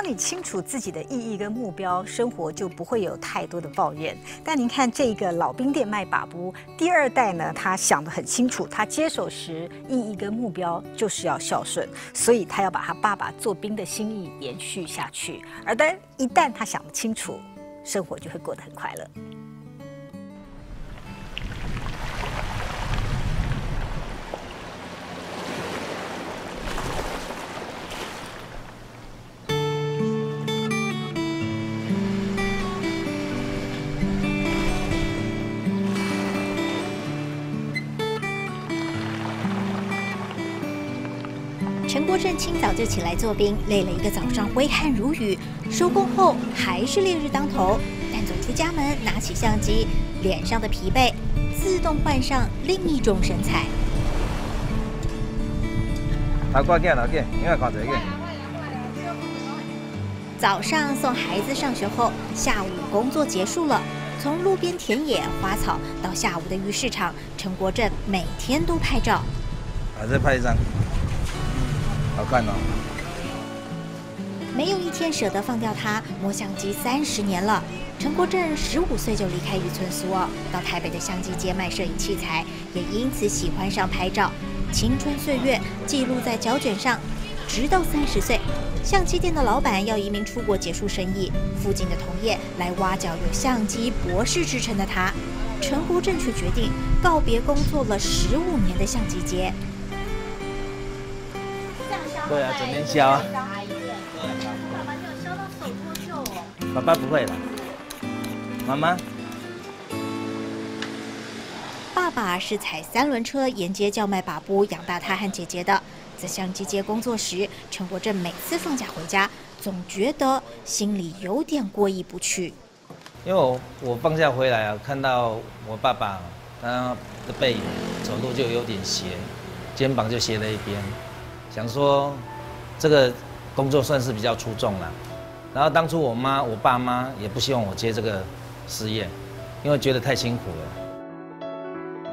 当你清楚自己的意义跟目标，生活就不会有太多的抱怨。但您看这个老兵店卖把布第二代呢，他想得很清楚，他接手时意义跟目标就是要孝顺，所以他要把他爸爸做兵的心意延续下去。而但一旦他想得清楚，生活就会过得很快乐。 陈国正清早就起来做兵，累了一个早上，挥汗如雨。收工后还是烈日当头，但走出家门，拿起相机，脸上的疲惫自动换上另一种神采。早上送孩子上学后，下午工作结束了，从路边田野、花草到下午的鱼市场，陈国正每天都拍照。还在拍一张。 好看哦，没有一天舍得放掉它。摸相机30年了，陈国正15岁就离开渔村苏澳，到台北的相机街卖摄影器材，也因此喜欢上拍照。青春岁月记录在胶卷上，直到30岁，相机店的老板要移民出国结束生意，附近的同业来挖角有相机博士之称的他，陈国正却决定告别工作了15年的相机街。 对啊，整天削啊！爸爸就削到手脱臼哦。爸爸不会了，妈妈。爸爸是踩3轮车沿街叫卖把布养大他和姐姐的。在相机街工作时，陈国正每次放假回家，总觉得心里有点过意不去。因为我放假回来啊，看到我爸爸他的背影，走路就有点斜，肩膀就斜了一边。 想说，这个工作算是比较出众了。然后当初我爸妈也不希望我接这个事业，因为觉得太辛苦了。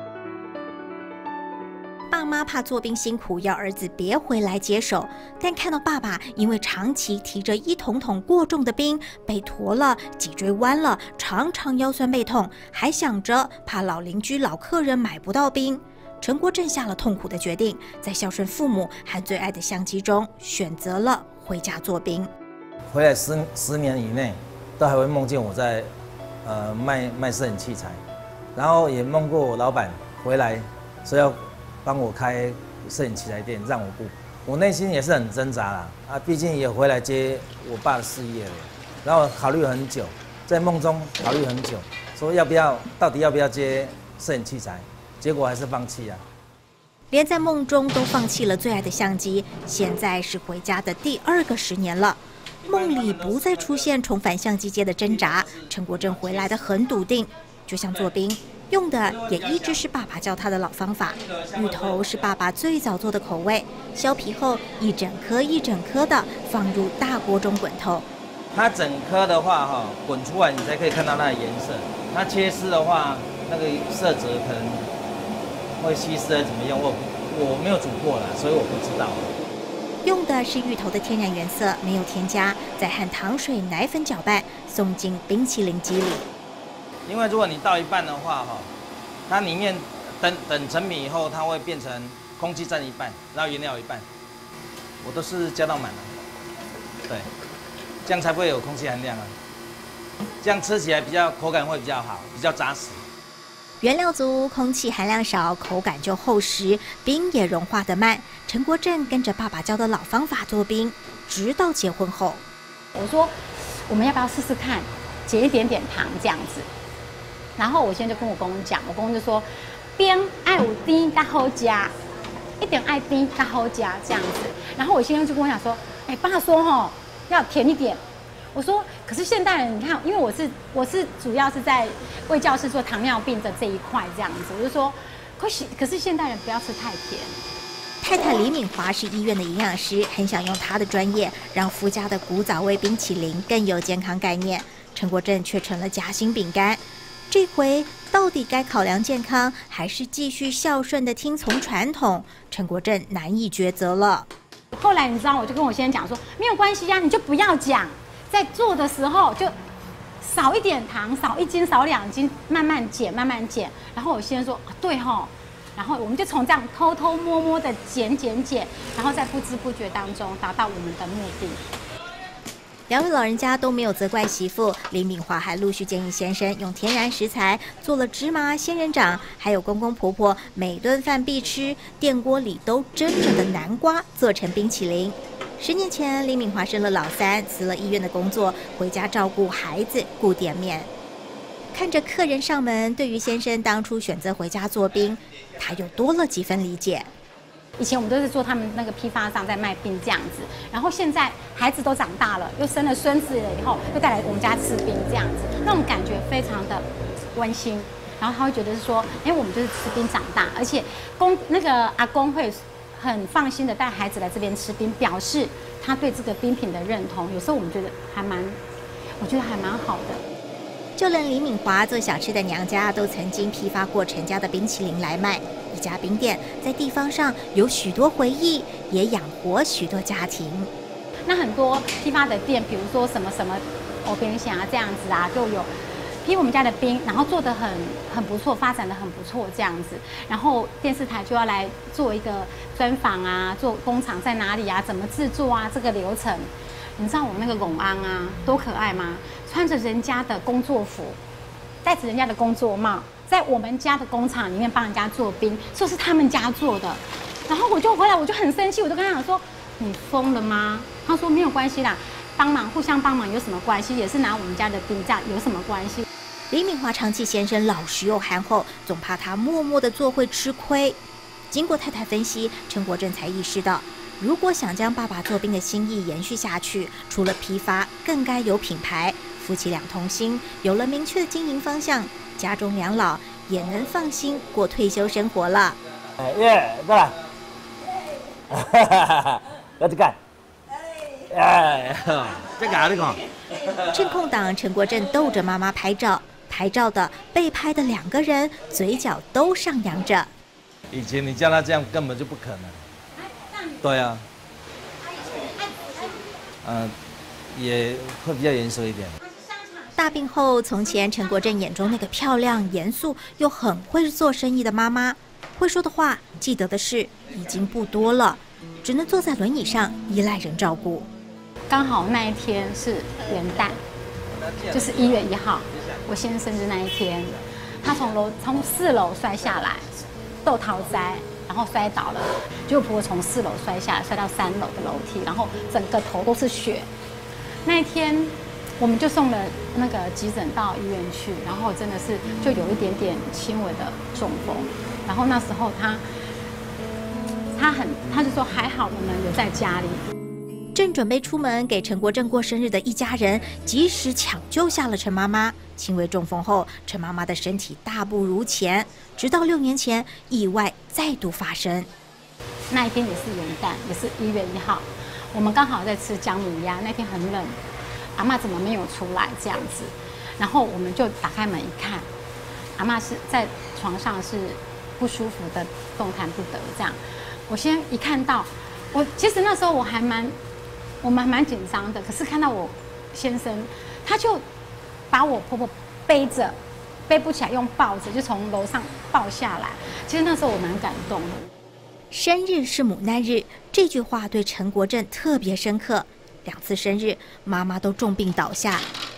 爸妈怕做兵辛苦，要儿子别回来接手。但看到爸爸因为长期提着1桶桶过重的兵，被驮了，脊椎弯了，常常腰酸背痛，还想着怕老邻居、老客人买不到兵。 陈国正下了痛苦的决定，在孝顺父母和最爱的相机中，选择了回家做兵。回来10年以内，都还会梦见我在，卖摄影器材，然后也梦过我老板回来，说要帮我开摄影器材店，让我顾。我内心也是很挣扎啦，啊，毕竟也回来接我爸的事业了。然后考虑很久，在梦中考虑很久，说到底要不要接摄影器材。 结果还是放弃啊！连在梦中都放弃了最爱的相机，现在是回家的第2个10年了。梦里不再出现重返相机街的挣扎，陈国正回来的很笃定，就像做兵用的也一直是爸爸教他的老方法。芋头是爸爸最早做的口味，削皮后一整颗一整颗的放入大锅中滚透。它整颗的话哈，滚出来你才可以看到它的颜色。它切丝的话，那个色泽可能。 会稀释怎么样？我没有煮过啦，所以我不知道。用的是芋头的天然原色，没有添加，再和糖水、奶粉搅拌，送进冰淇淋机里。因为如果你倒一半的话，哈，它里面等成品以后，它会变成空气占一半，然后原料一半。我都是加到满了，对，这样才不会有空气含量啊。这样吃起来比较口感会比较好，比较扎实。 原料足，空气含量少，口感就厚实，冰也融化得慢。陈国正跟着爸爸教的老方法做冰，直到结婚后。我说我们要不要试试看，解一点点糖这样子。然后我现在就跟我公公讲，我公公就说冰爱有甜，但好加一点爱甜，但好加这样子。然后我先生就跟我讲说，哎，爸说哦，要甜一点。 我说，可是现代人，你看，因为我是主要是在卫教室做糖尿病的这一块这样子，我就说，可是现代人不要吃太甜。太太李敏华是医院的营养师，很想用她的专业让夫家的古早味冰淇淋更有健康概念。陈国正却成了夹心饼干，这回到底该考量健康，还是继续孝顺的听从传统？陈国正难以抉择了。后来你知道，我就跟我先生讲说，没有关系呀，你就不要讲，在做的时候就少一点糖，少一斤，少两斤，慢慢减，慢慢减。然后我先生说，啊、对吼。然后我们就从这样偷偷摸摸的减，然后在不知不觉当中达到我们的目的。两位老人家都没有责怪媳妇，林敏华还陆续建议先生用天然食材做了芝麻、仙人掌，还有公公婆婆每顿饭必吃、电锅里都蒸着的南瓜做成冰淇淋。10年前，林敏华生了老三，辞了医院的工作，回家照顾孩子、顾店面。 看着客人上门，对于先生当初选择回家做冰，他又多了几分理解。以前我们都是做他们那个批发商在卖冰这样子，然后现在孩子都长大了，又生了孙子了以后，又带来我们家吃冰这样子，那种感觉非常的温馨。然后他会觉得是说，哎，我们就是吃冰长大，而且那个阿公会很放心的带孩子来这边吃冰，表示他对这个冰品的认同。有时候我们觉得还蛮好的。 就连李敏华做小吃的娘家都曾经批发过陈家的冰淇淋来卖，一家冰店在地方上有许多回忆，也养活许多家庭。那很多批发的店，比如说什么欧冰箱啊这样子啊，就有批我们家的冰，然后做得很不错，发展得很不错这样子。然后电视台就要来做一个专访啊，做工厂在哪里啊，怎么制作啊，这个流程。 你知道我们那个龚安啊，多可爱吗？穿着人家的工作服，戴着人家的工作帽，在我们家的工厂里面帮人家做冰，说是他们家做的。然后我就回来，我就很生气，我就跟他讲说：“你疯了吗？”他说：“没有关系啦，帮忙互相帮忙有什么关系？也是拿我们家的冰架有什么关系？”李敏华长期先生老实又憨厚，总怕他默默的做会吃亏。经过太太分析，陈国正才意识到。 如果想将爸爸做冰的心意延续下去，除了批发，更该有品牌。夫妻俩同心，有了明确的经营方向，家中两老也能放心过退休生活了。哎耶，过来，哈哈哈哈，要这干，哎，这干这个。趁空档，陈国正逗着妈妈拍照，拍照的、被拍的两个人嘴角都上扬着。以前你叫他这样，根本就不可能。 对啊，也会比较严肃一点。大病后，从前陈国正眼中那个漂亮、严肃又很会做生意的妈妈，会说的话、记得的事已经不多了，只能坐在轮椅上依赖人照顾。刚好那一天是元旦，就是1月1号，我先生生日那一天，他从4楼摔下来，豆桃栽。 然后摔倒了，结果婆婆从4楼摔下来，摔到3楼的楼梯，然后整个头都是血。那一天，我们就送了那个急诊到医院去，然后真的是就有一点点轻微的中风。然后那时候他就说还好我们留在家里。正准备出门给陈国正过生日的一家人，及时抢救下了陈妈妈。 轻微中风后，陈妈妈的身体大不如前，直到6年前意外再度发生。那一天也是元旦，也是1月1号，我们刚好在吃姜母鸭，那天很冷，阿嬷怎么没有出来这样子？然后我们就打开门一看，阿嬷是在床上是不舒服的，动弹不得这样。我先一看到，其实那时候我们还蛮紧张的，可是看到我先生，他就。 把我婆婆背着，背不起来，用抱着就从楼上抱下来。其实那时候我蛮感动的。生日是母难日，这句话对陈国正特别深刻。2次生日，妈妈都重病倒下。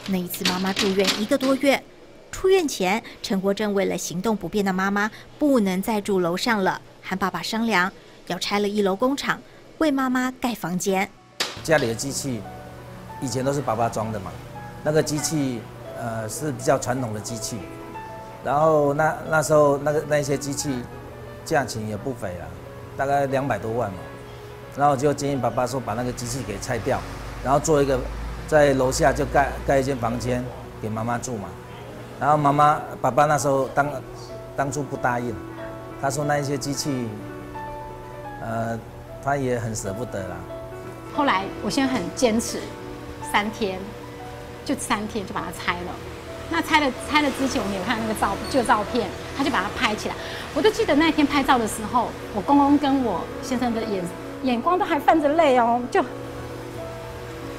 那一次妈妈住院1个多月，出院前，陈国正为了行动不便的妈妈不能再住楼上了，和爸爸商量要拆了1楼工厂，为妈妈盖房间。家里的机器以前都是爸爸装的嘛，那个机器。 是比较传统的机器，然后那时候那些机器价钱也不菲了，大概200多万嘛。然后就建议爸爸说把那个机器给拆掉，然后做一个在楼下就盖一间房间给妈妈住嘛。然后爸爸那时候当初不答应，他说那一些机器，他也很舍不得啦。后来我现在很坚持，3天。 就3天就把它拆了，那拆了之前我们有看那个旧照片，他就把它拍起来。我就记得那天拍照的时候，我公公跟我先生的眼眼光都还泛着泪哦，就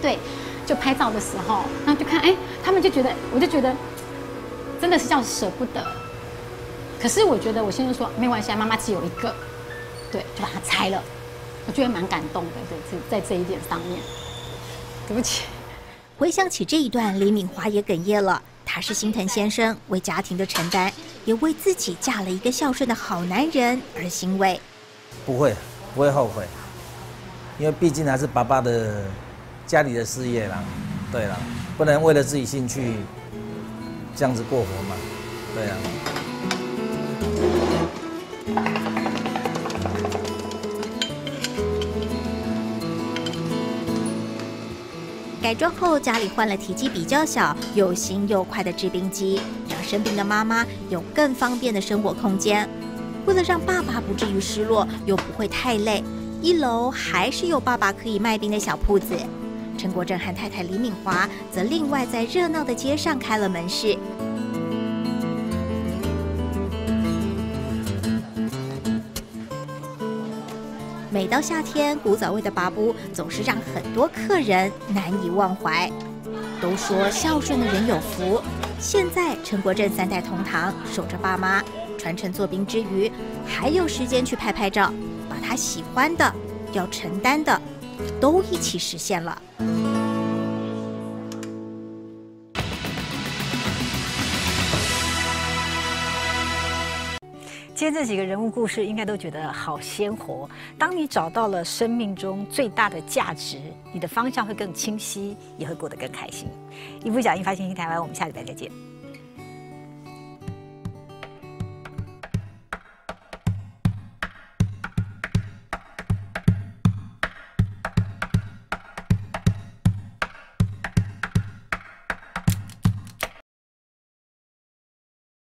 对，就拍照的时候，然后就看，哎，他们就觉得，我就觉得真的是叫舍不得。可是我觉得我先生说没关系，妈妈只有一个，对，就把它拆了。我觉得蛮感动的，对，在这一点上面，对不起。回想起这一段，李敏华也哽咽了。 他是心疼先生为家庭的承担，也为自己嫁了一个孝顺的好男人而欣慰。不会，不会后悔，因为毕竟还是爸爸的家里的事业啦，对啦，不能为了自己兴趣这样子过活嘛，对啊。改装后，家里换了体积比较小、又新又快的制冰机，让生病的妈妈有更方便的生活空间。为了让爸爸不至于失落，又不会太累，1楼还是有爸爸可以卖冰的小铺子。陈国正和太太李敏华则另外在热闹的街上开了门市。每到夏天，古早味的拔布总是让很多客人难以忘怀。都说孝顺的人有福，现在陈国正3代同堂，守着爸妈，传承做冰之余，还有时间去拍拍照，把他喜欢的、要承担的，都一起实现了。 今天这几个人物故事应该都觉得好鲜活。当你找到了生命中最大的价值，你的方向会更清晰，也会过得更开心。一步脚印发现新台湾，我们下礼拜再见。